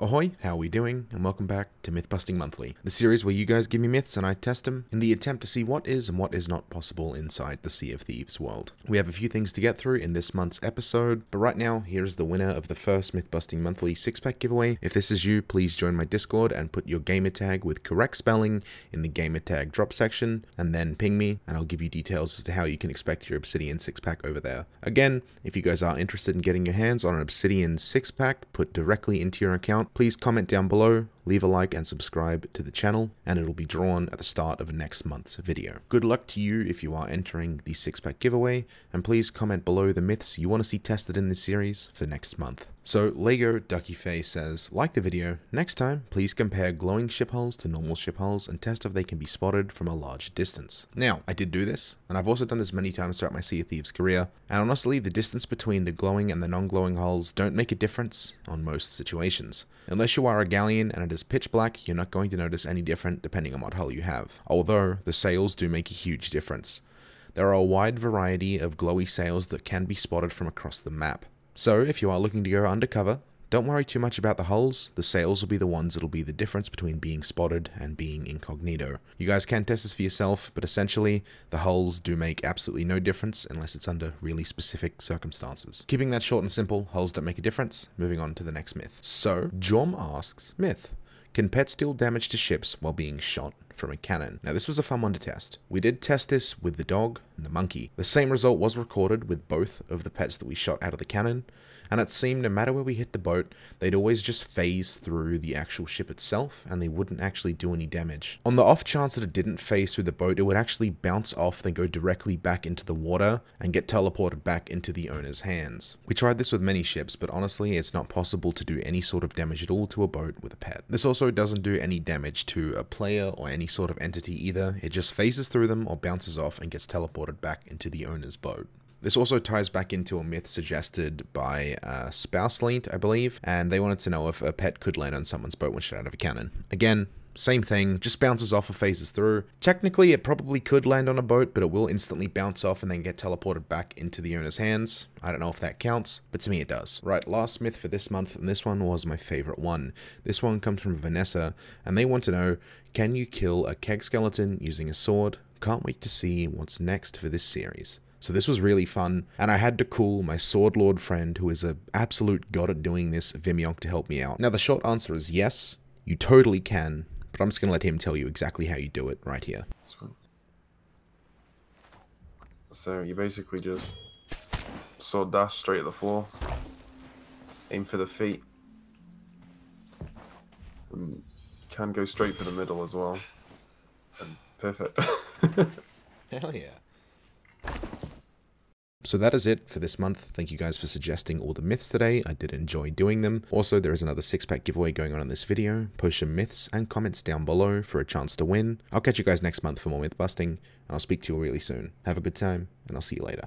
Ahoy, how are we doing, and welcome back to Mythbusting Monthly, the series where you guys give me myths and I test them in the attempt to see what is and what is not possible inside the Sea of Thieves world. We have a few things to get through in this month's episode, but right now, here's the winner of the first Mythbusting Monthly 6-pack giveaway. If this is you, please join my Discord and put your gamertag with correct spelling in the gamertag drop section, and then ping me, and I'll give you details as to how you can expect your Obsidian 6-pack over there. Again, if you guys are interested in getting your hands on an Obsidian 6-pack put directly into your account, please comment down below, leave a like and subscribe to the channel, and it'll be drawn at the start of next month's video. Good luck to you if you are entering the 6-pack giveaway, and please comment below the myths you want to see tested in this series for next month. So Lego Ducky Faye says, like the video, next time please compare glowing ship hulls to normal ship hulls and test if they can be spotted from a large distance. Now, I did do this, and I've also done this many times throughout my Sea of Thieves career, and honestly the distance between the glowing and the non-glowing hulls don't make a difference on most situations. Unless you are a galleon and it is pitch black, you're not going to notice any different depending on what hull you have, although the sails do make a huge difference. There are a wide variety of glowy sails that can be spotted from across the map. So if you are looking to go undercover, don't worry too much about the hulls, the sails will be the ones that'll be the difference between being spotted and being incognito. You guys can test this for yourself, but essentially, the hulls do make absolutely no difference unless it's under really specific circumstances. Keeping that short and simple, hulls don't make a difference, moving on to the next myth. So, Jom asks, myth, can pets deal damage to ships while being shot from a cannon? Now this was a fun one to test. We did test this with the dog and the monkey. The same result was recorded with both of the pets that we shot out of the cannon, and it seemed no matter where we hit the boat, they'd always just phase through the actual ship itself, and they wouldn't actually do any damage. On the off chance that it didn't phase through the boat, it would actually bounce off, then go directly back into the water, and get teleported back into the owner's hands. We tried this with many ships, but honestly, it's not possible to do any sort of damage at all to a boat with a pet. This also doesn't do any damage to a player or any sort of entity either, it just phases through them or bounces off and gets teleported back into the owner's boat. This also ties back into a myth suggested by SpouseLeent, I believe, and they wanted to know if a pet could land on someone's boat when shot out of a cannon. Again, same thing, just bounces off or phases through. Technically, it probably could land on a boat, but it will instantly bounce off and then get teleported back into the owner's hands. I don't know if that counts, but to me it does. Right, last myth for this month, and this one was my favorite one. This one comes from Vanessa, and they want to know, can you kill a keg skeleton using a sword? Can't wait to see what's next for this series. So this was really fun, and I had to call my sword lord friend, who is an absolute god at doing this, Vimyonk, to help me out. Now the short answer is yes, you totally can, but I'm just going to let him tell you exactly how you do it right here. So you basically just sword dash straight at the floor, aim for the feet, and can go straight for the middle as well, and perfect. Hell yeah. So that is it for this month. Thank you guys for suggesting all the myths today. I did enjoy doing them. Also, there is another 6-pack giveaway going on in this video. Post your myths and comments down below for a chance to win. I'll catch you guys next month for more myth busting, and I'll speak to you all really soon. Have a good time, and I'll see you later.